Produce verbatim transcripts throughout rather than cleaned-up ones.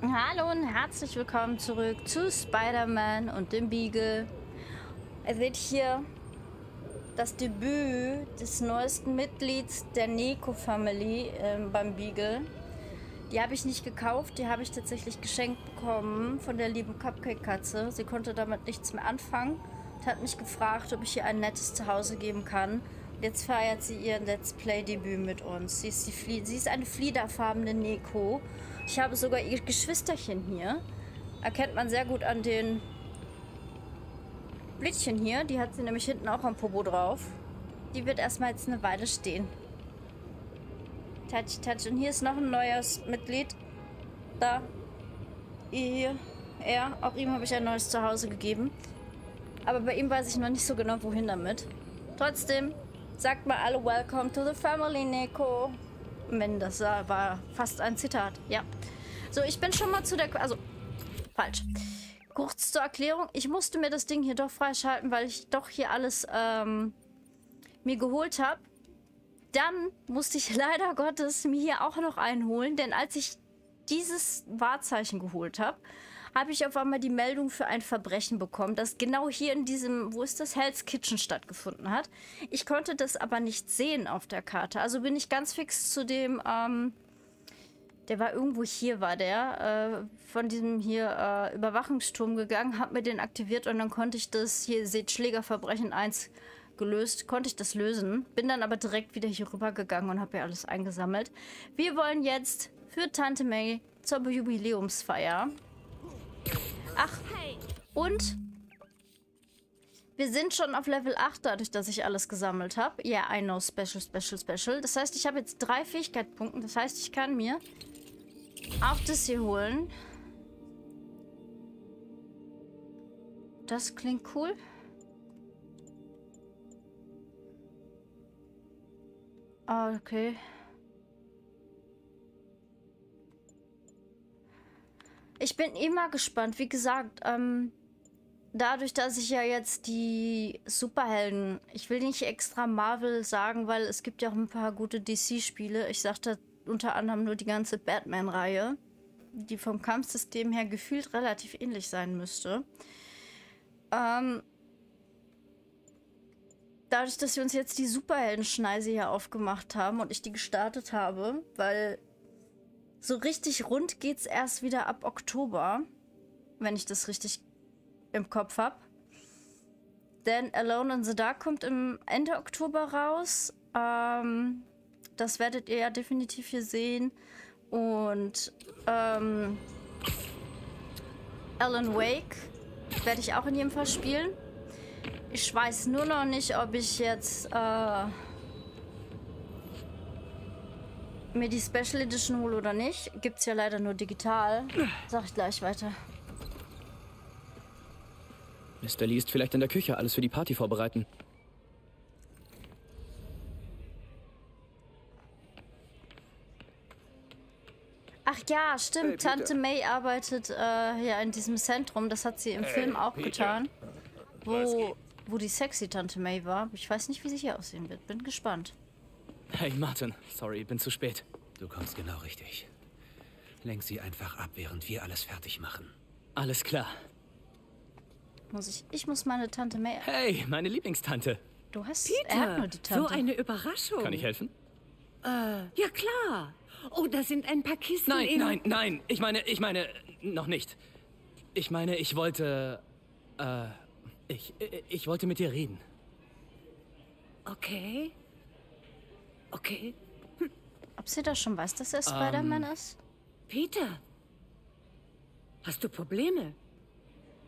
Hallo und herzlich willkommen zurück zu Spider-Man und dem Beagle. Ihr seht hier das Debüt des neuesten Mitglieds der Neko-Family äh, beim Beagle. Die habe ich nicht gekauft, die habe ich tatsächlich geschenkt bekommen von der lieben Cupcake-Katze. Sie konnte damit nichts mehr anfangen und hat mich gefragt, ob ich ihr ein nettes Zuhause geben kann. Jetzt feiert sie ihr Let's Play-Debüt mit uns. Sie ist, die Flie sie ist eine fliederfarbene Neko. Ich habe sogar ihr Geschwisterchen hier. Erkennt man sehr gut an den Blitzchen hier. Die hat sie nämlich hinten auch am Popo drauf. Die wird erstmal jetzt eine Weile stehen. Touch, touch. Und hier ist noch ein neues Mitglied. Da. Hier. Er. Auch ihm habe ich ein neues Zuhause gegeben. Aber bei ihm weiß ich noch nicht so genau, wohin damit. Trotzdem. Sagt mal alle Welcome to the Family, Neko. Wenn das war fast ein Zitat, ja. So, ich bin schon mal zu der... Also, falsch. Kurz zur Erklärung. Ich musste mir das Ding hier doch freischalten, weil ich doch hier alles ähm, mir geholt habe. Dann musste ich leider Gottes mir hier auch noch einholen, denn als ich dieses Wahrzeichen geholt habe, habe ich auf einmal die Meldung für ein Verbrechen bekommen, das genau hier in diesem, wo ist das, Hell's Kitchen stattgefunden hat. Ich konnte das aber nicht sehen auf der Karte. Also bin ich ganz fix zu dem, ähm, der war irgendwo hier, war der, äh, von diesem hier äh, Überwachungsturm gegangen, habe mir den aktiviert und dann konnte ich das, hier seht, Schlägerverbrechen eins gelöst, konnte ich das lösen. Bin dann aber direkt wieder hier rüber gegangen und habe ja alles eingesammelt. Wir wollen jetzt für Tante May zur Jubiläumsfeier. Ach, und wir sind schon auf Level acht, dadurch, dass ich alles gesammelt habe. Ja, yeah, I know, special, special, special. Das heißt, ich habe jetzt drei Fähigkeitspunkte. Das heißt, ich kann mir auch das hier holen. Das klingt cool. Ah, okay. Ich bin immer gespannt, wie gesagt, ähm, dadurch, dass ich ja jetzt die Superhelden, ich will nicht extra Marvel sagen, weil es gibt ja auch ein paar gute D C-Spiele. Ich sagte unter anderem nur die ganze Batman-Reihe, die vom Kampfsystem her gefühlt relativ ähnlich sein müsste. Ähm, dadurch, dass wir uns jetzt die Superhelden-Schneise hier aufgemacht haben und ich die gestartet habe, weil... So richtig rund geht's erst wieder ab Oktober, wenn ich das richtig im Kopf habe. Denn Alone in the Dark kommt im Ende Oktober raus. Ähm, das werdet ihr ja definitiv hier sehen. Und ähm, Alan Wake werde ich auch in jedem Fall spielen. Ich weiß nur noch nicht, ob ich jetzt... Äh, mir die Special Edition hole oder nicht. Gibt's ja leider nur digital. Sag ich gleich weiter. Mister Lee ist vielleicht in der Küche, alles für die Party vorbereiten. Ach ja, stimmt. Hey, Tante May arbeitet äh, ja in diesem Zentrum. Das hat sie im hey, Film auch Peter. getan. Wo, wo die sexy Tante May war. Ich weiß nicht, wie sie hier aussehen wird. Bin gespannt. Hey, Martin. Sorry, bin zu spät. Du kommst genau richtig. Lenk sie einfach ab, während wir alles fertig machen. Alles klar. Muss ich... Ich muss meine Tante May... Hey, meine Lieblingstante. Du hast... Peter, er hat nur die Tante. So eine Überraschung. Kann ich helfen? Äh, ja klar. Oh, da sind ein paar Kisten... Nein, in... nein, nein. Ich meine, ich meine... Noch nicht. Ich meine, ich wollte... Äh... Ich... Ich wollte mit dir reden. Okay... Okay. Hm. Ob sie da schon weiß, dass er Spider-Man ähm, ist? Peter! Hast du Probleme?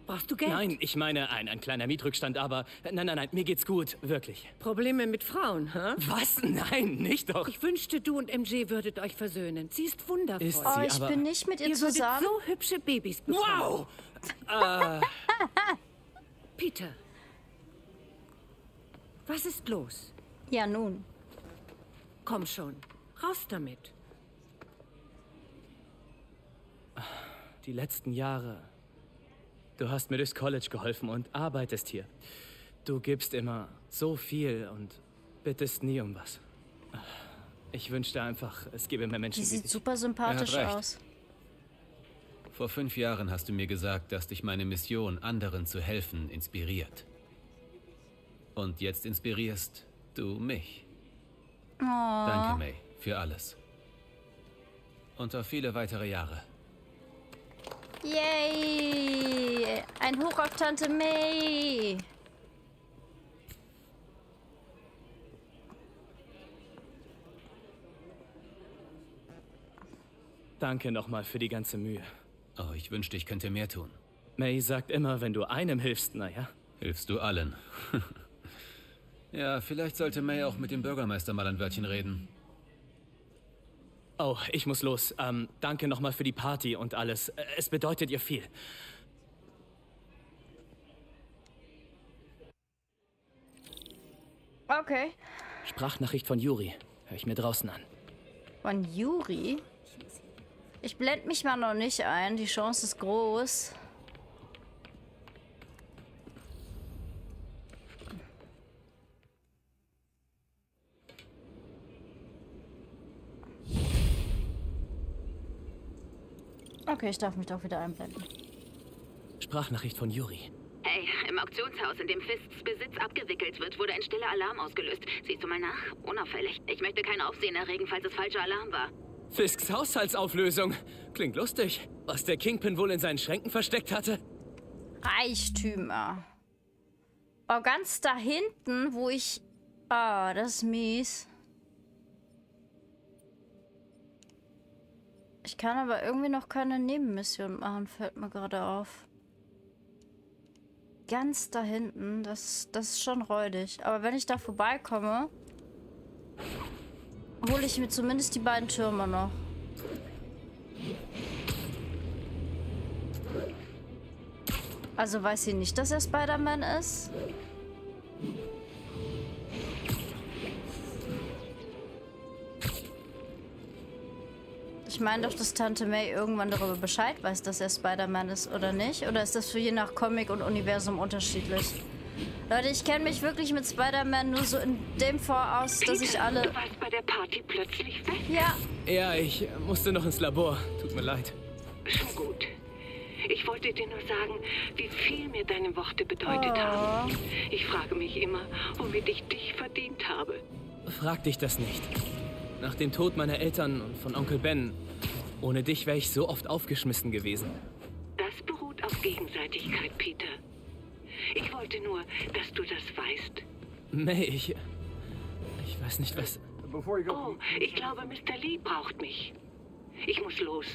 Brauchst du Geld? Nein, ich meine, ein, ein kleiner Mietrückstand, aber... Nein, nein, nein, mir geht's gut, wirklich. Probleme mit Frauen, hä? Was? Nein, nicht doch. Ich wünschte, du und M J würdet euch versöhnen. Sie ist wundervoll. Ist sie, oh, ich aber bin nicht mit ihr, ihr zusammen. Würdet so hübsche Babys bekommen. Wow! äh. Peter. Was ist los? Ja, nun... Komm schon, raus damit. Die letzten Jahre. Du hast mir durchs College geholfen und arbeitest hier. Du gibst immer so viel und bittest nie um was. Ich wünschte einfach, es gäbe mehr Menschen. Die sieht super sympathisch aus. Vor fünf Jahren hast du mir gesagt, dass dich meine Mission, anderen zu helfen, inspiriert. Und jetzt inspirierst du mich. Oh. Danke, May, für alles. Und auf viele weitere Jahre. Yay! Ein Hoch auf Tante May! Danke nochmal für die ganze Mühe. Oh, ich wünschte, ich könnte mehr tun. May sagt immer, wenn du einem hilfst, naja. Hilfst du allen. Ja, vielleicht sollte May auch mit dem Bürgermeister mal ein Wörtchen reden. Oh, ich muss los. Ähm, danke nochmal für die Party und alles. Es bedeutet ihr viel. Okay. Sprachnachricht von Yuri. Hör ich mir draußen an. Von Yuri? Ich blende mich mal noch nicht ein. Die Chance ist groß. Okay, ich darf mich doch wieder einblenden. Sprachnachricht von Yuri. Hey, im Auktionshaus, in dem Fisks Besitz abgewickelt wird, wurde ein stiller Alarm ausgelöst. Siehst du mal nach? Unauffällig. Ich möchte kein Aufsehen erregen, falls es falscher Alarm war. Fisks Haushaltsauflösung. Klingt lustig. Was der Kingpin wohl in seinen Schränken versteckt hatte? Reichtümer. Oh, ganz da hinten, wo ich... Ah, das ist mies. Ich kann aber irgendwie noch keine Nebenmission machen, fällt mir gerade auf. Ganz da hinten, das, das ist schon räudig. Aber wenn ich da vorbeikomme, hole ich mir zumindest die beiden Türme noch. Also weiß sie nicht, dass er Spider-Man ist? Ich meine doch, dass Tante May irgendwann darüber Bescheid weiß, dass er Spider-Man ist oder nicht. Oder ist das für je nach Comic und Universum unterschiedlich? Leute, ich kenne mich wirklich mit Spider-Man nur so in dem voraus, dass ich alle... Du warst bei der Party plötzlich weg? Ja. Ja, ich musste noch ins Labor. Tut mir leid. Schon gut. Ich wollte dir nur sagen, wie viel mir deine Worte bedeutet oh. haben. Ich frage mich immer, womit ich dich verdient habe. Frag dich das nicht. Nach dem Tod meiner Eltern und von Onkel Ben, ohne dich wäre ich so oft aufgeschmissen gewesen. Das beruht auf Gegenseitigkeit, Peter. Ich wollte nur, dass du das weißt. Nee, ich... ich weiß nicht, was... Oh, ich glaube, Mister Lee braucht mich. Ich muss los.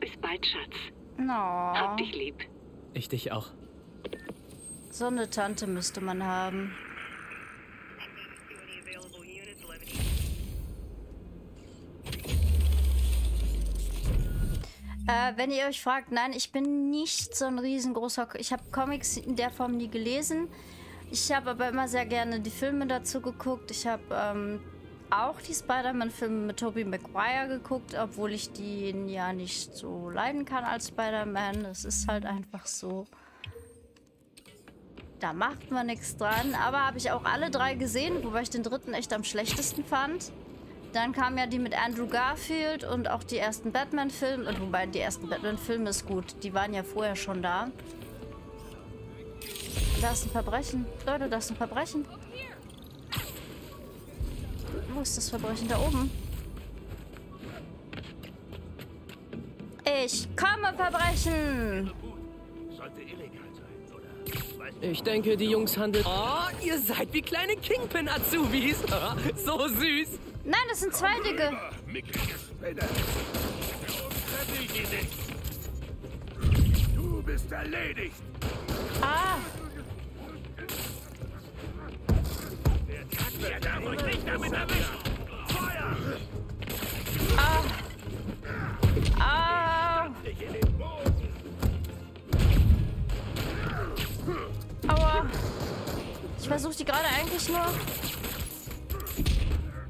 Bis bald, Schatz. No. Hab dich lieb. Ich dich auch. So eine Tante müsste man haben. Äh, wenn ihr euch fragt, nein, ich bin nicht so ein riesengroßer... Ich habe Comics in der Form nie gelesen. Ich habe aber immer sehr gerne die Filme dazu geguckt. Ich habe ähm, auch die Spider-Man-Filme mit Tobey Maguire geguckt, obwohl ich den ja nicht so leiden kann als Spider-Man. Das ist halt einfach so. Da macht man nichts dran. Aber habe ich auch alle drei gesehen, wobei ich den dritten echt am schlechtesten fand. Dann kamen ja die mit Andrew Garfield und auch die ersten Batman-Filme. Und wobei, die ersten Batman-Filme ist gut. Die waren ja vorher schon da. Da ist ein Verbrechen. Leute, da ist ein Verbrechen. Wo ist das Verbrechen? Da oben. Ich komme, Verbrechen! Ich denke, die Jungs handeln... Oh, ihr seid wie kleine Kingpin-Azubis. So süß. Nein, das sind zwei Dicke. Du bist erledigt. Ah. Der Tag wird euch nicht damit erwischt. Feuer. Ah. Ah. Aua. Ich versuche die gerade eigentlich nur...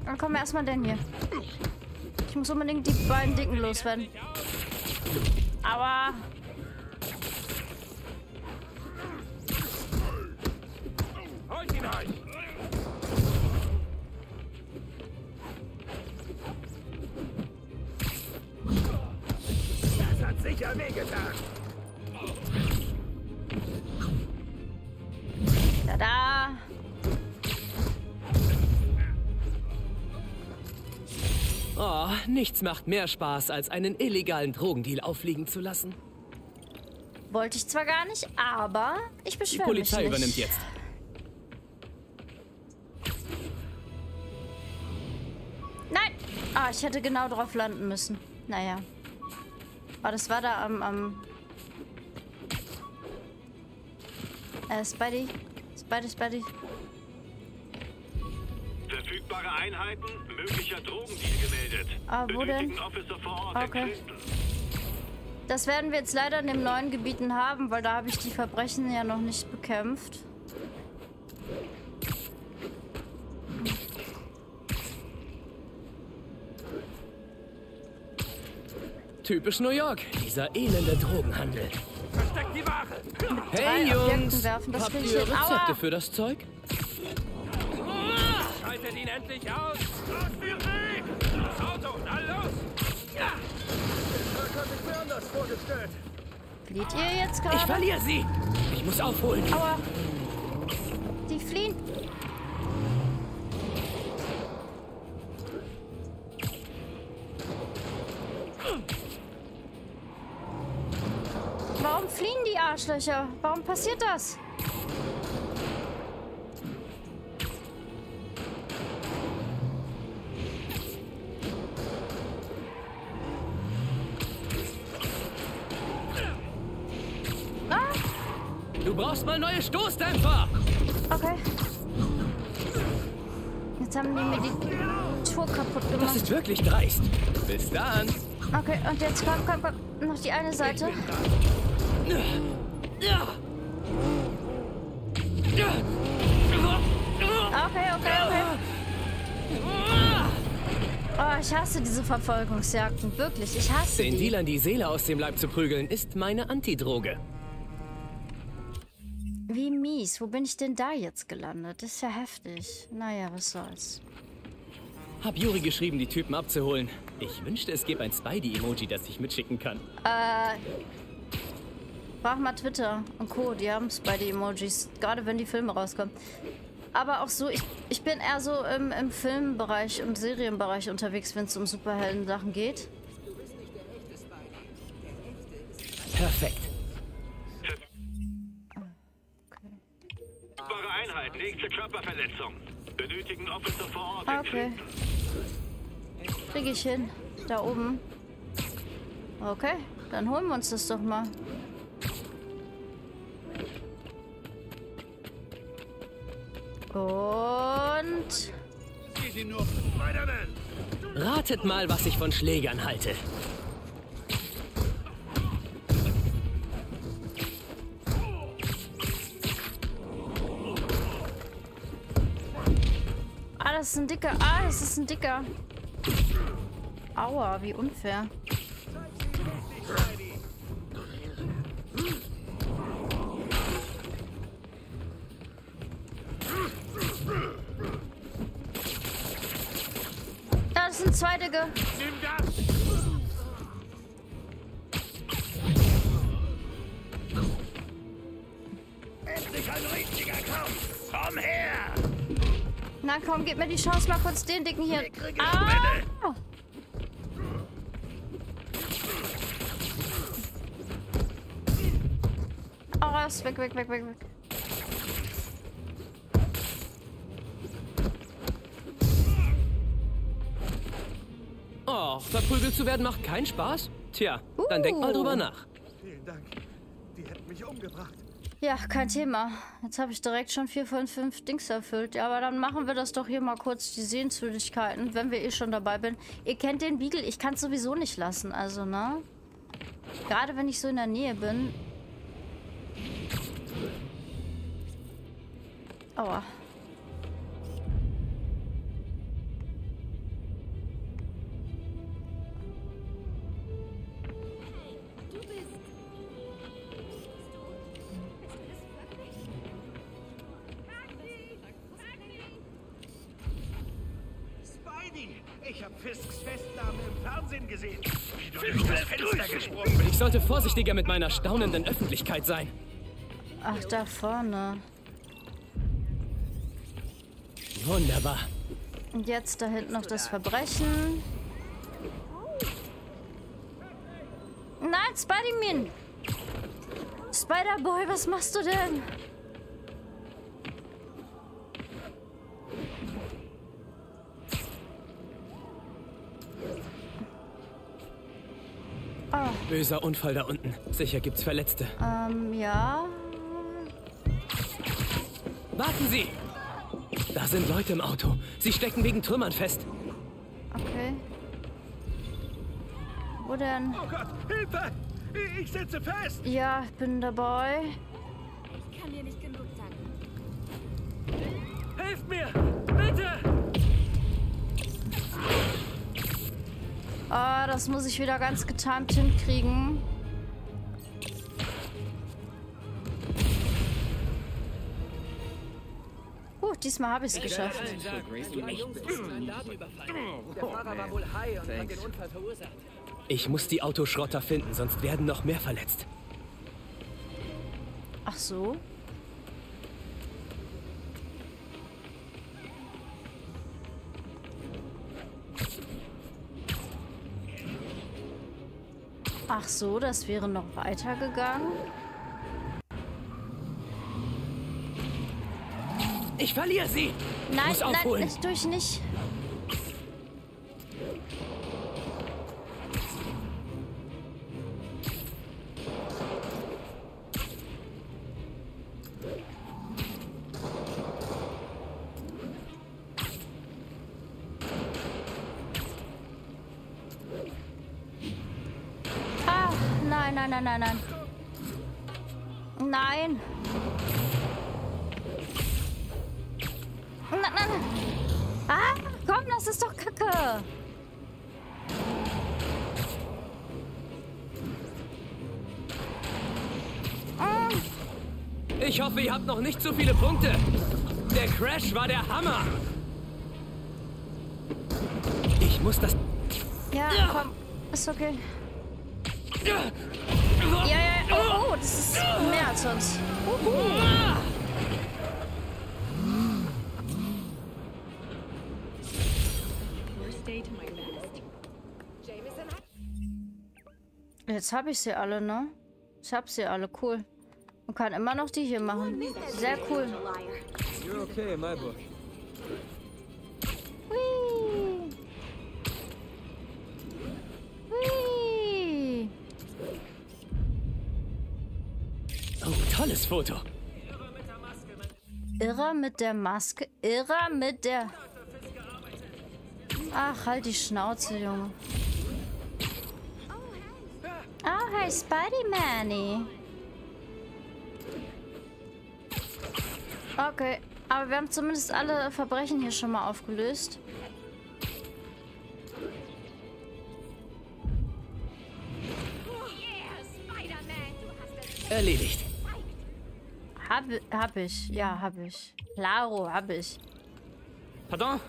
Dann kommen wir erstmal den hier. Ich muss unbedingt die beiden Dicken loswerden. Aua. Das hat sicher weg. gedacht. Tada! Oh, nichts macht mehr Spaß, als einen illegalen Drogendeal aufliegen zu lassen. Wollte ich zwar gar nicht, aber ich beschwere mich nicht. Die Polizei übernimmt jetzt. Nein! Ah, ich hätte genau drauf landen müssen. Naja. Oh, das war da am... am äh, Spidey. Spidey, Spidey. Verfügbare Einheiten, möglicher Drogendeal gemeldet. Ah, wo denn? Officer vor Ort. Okay. Das werden wir jetzt leider in den neuen Gebieten haben, weil da habe ich die Verbrechen ja noch nicht bekämpft. Typisch New York, dieser elende Drogenhandel. Versteckt die Ware! Hey Jungs, werfen, das habt ihr Rezepte Aua. für das Zeug? Schaltet ihn endlich aus! Los, Yuri! Das Auto, na los! Ja! Das hat sich mir anders vorgestellt. Flieht ihr jetzt gerade? Ich verliere sie! Ich muss aufholen! Aua! Die fliehen! Warum fliehen die Arschlöcher? Warum passiert das? Ah. Du brauchst mal neue Stoßdämpfer! Okay. Jetzt haben die mir die Tour kaputt gemacht. Das ist wirklich dreist. Bis dann. Okay, und jetzt kommt, kommt, kommt noch die eine Seite. Okay, okay, okay. Oh, ich hasse diese Verfolgungsjagden. Wirklich, ich hasse die. Den Dealern die Seele aus dem Leib zu prügeln, ist meine Antidroge. Wie mies. Wo bin ich denn da jetzt gelandet? Das ist ja heftig. Naja, was soll's. Hab Yuri geschrieben, die Typen abzuholen. Ich wünschte, es gäbe ein Spidey-Emoji, das ich mitschicken kann. Äh... Mach mal Twitter und Co. Die haben Spidey-Emojis, gerade wenn die Filme rauskommen. Aber auch so, ich, ich bin eher so im, im Filmbereich und Serienbereich unterwegs, wenn es um Superhelden-Sachen geht. Perfekt. Okay. Einheit, nächste Körperverletzung. Benötigen Officer vor Ort. Okay. Krieg ich hin. Da oben. Okay, dann holen wir uns das doch mal. Und... Ratet mal, was ich von Schlägern halte. Ah, das ist ein dicker. Ah, das ist ein dicker. Aua, wie unfair. Zwei Digga. Endlich ein richtiger Kampf. Komm her. Na komm, gib mir die Chance, mal kurz den Dicken hier. Ah. Oh, raus. Weg, weg, weg, weg, weg. Verprügelt zu werden macht keinen Spaß? Tja, uh. dann denk mal drüber nach. Vielen Dank. Die hätten mich umgebracht. Ja, kein Thema. Jetzt habe ich direkt schon vier von fünf Dings erfüllt. Ja, aber dann machen wir das doch hier mal kurz, die Sehenswürdigkeiten, wenn wir eh schon dabei sind. Ihr kennt den Beagle, ich kann es sowieso nicht lassen, also, ne? Gerade wenn ich so in der Nähe bin. Aua. Ich hab Fisks Festnahme im Fernsehen gesehen, wie du durch das Fenster gesprungen bist. Ich sollte vorsichtiger mit meiner staunenden Öffentlichkeit sein. Ach, da vorne. Wunderbar. Und jetzt da hinten noch das Verbrechen. Nein, Spider-Man! Spider-Boy, was machst du denn? Oh. Böser Unfall da unten. Sicher gibt's Verletzte. Ähm, ja. Warten Sie! Da sind Leute im Auto. Sie stecken wegen Trümmern fest. Okay. Wo denn? Oh Gott, Hilfe! Ich sitze fest! Ja, ich bin dabei. Ich kann dir nicht genug sagen. Helft mir! Bitte! Ah, das muss ich wieder ganz getimt hinkriegen. Gut, diesmal habe ich es geschafft. Der Fahrer war wohl high und hat den Unfall verursacht. Ich muss die Autoschrotter finden, sonst werden noch mehr verletzt. Ach so. Ach so, das wäre noch weitergegangen. Ich verliere sie! Nein, muss aufholen. Nein, nicht durch nicht. Nein, nein, nein, nein. Nein. Nein, nein, nein. Ah, komm, das ist doch Kacke. Ich hoffe, ihr habt noch nicht so viele Punkte. Der Crash war der Hammer. Ich muss das... Ja, komm. Ist okay. Ja, ja, ja. Oh, oh, das ist mehr als sonst. Uh -huh. Jetzt habe ich sie alle, ne? Ich habe sie alle, cool. Und kann immer noch die hier machen. Sehr cool. You're okay, my boy. Whee. Whee. Oh, tolles Foto. Irrer mit der Maske. Irrer mit der... Ach, halt die Schnauze, Junge. Oh, hey, Spidey-Manny. Okay, aber wir haben zumindest alle Verbrechen hier schon mal aufgelöst. Erledigt. Hab, hab ich. Ja, hab ich. Claro, hab ich. Pardon?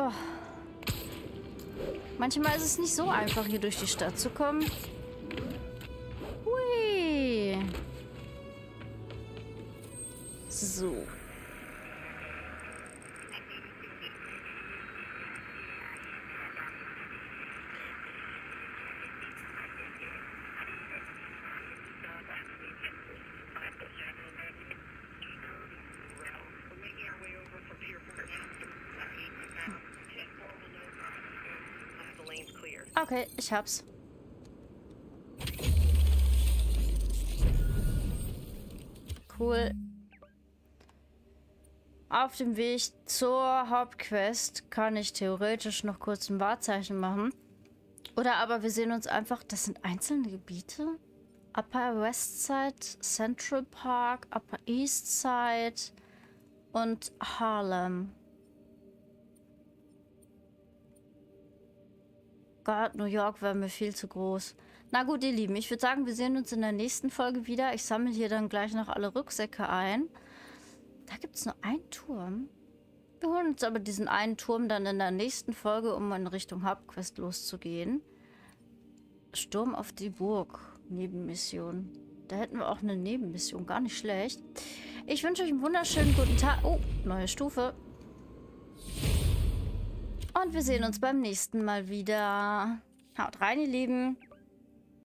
Oh. Manchmal ist es nicht so einfach, hier durch die Stadt zu kommen. Hui. So. Okay, ich hab's. Cool. Auf dem Weg zur Hauptquest kann ich theoretisch noch kurz ein Wahrzeichen machen. Oder aber wir sehen uns einfach, das sind einzelne Gebiete. Upper West Side, Central Park, Upper East Side und Harlem. Gott, New York war mir viel zu groß. Na gut, ihr Lieben, ich würde sagen, wir sehen uns in der nächsten Folge wieder. Ich sammle hier dann gleich noch alle Rucksäcke ein. Da gibt es nur einen Turm. Wir holen uns aber diesen einen Turm dann in der nächsten Folge, um in Richtung Hauptquest loszugehen. Sturm auf die Burg. Nebenmission. Da hätten wir auch eine Nebenmission. Gar nicht schlecht. Ich wünsche euch einen wunderschönen guten Tag. Oh, neue Stufe. Und wir sehen uns beim nächsten Mal wieder. Haut rein, ihr Lieben.